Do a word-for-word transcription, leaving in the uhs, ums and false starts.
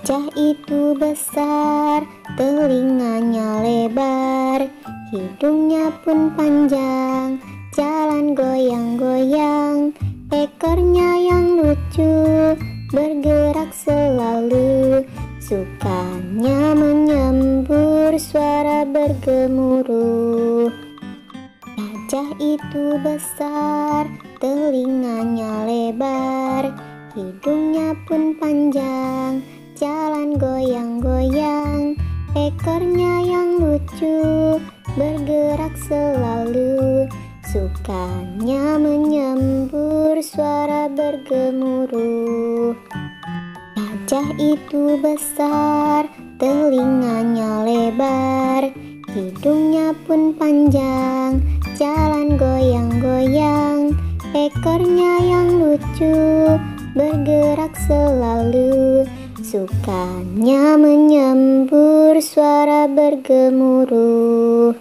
Gajah itu besar, telinganya lebar, hidungnya pun panjang, jalan goyang-goyang. Ekornya yang lucu, bergerak selalu, sukanya menyembur suara bergemuruh. Gajah itu besar, telinganya lebar, hidungnya pun panjang, jalan goyang-goyang. Ekornya yang lucu, bergerak selalu, sukanya menyembur suara bergemuruh. Gajah itu besar, telinganya lebar, hidungnya pun panjang, jalan goyang-goyang. Ekornya yang lucu, bergerak selalu, sukanya menyembur suara bergemuruh.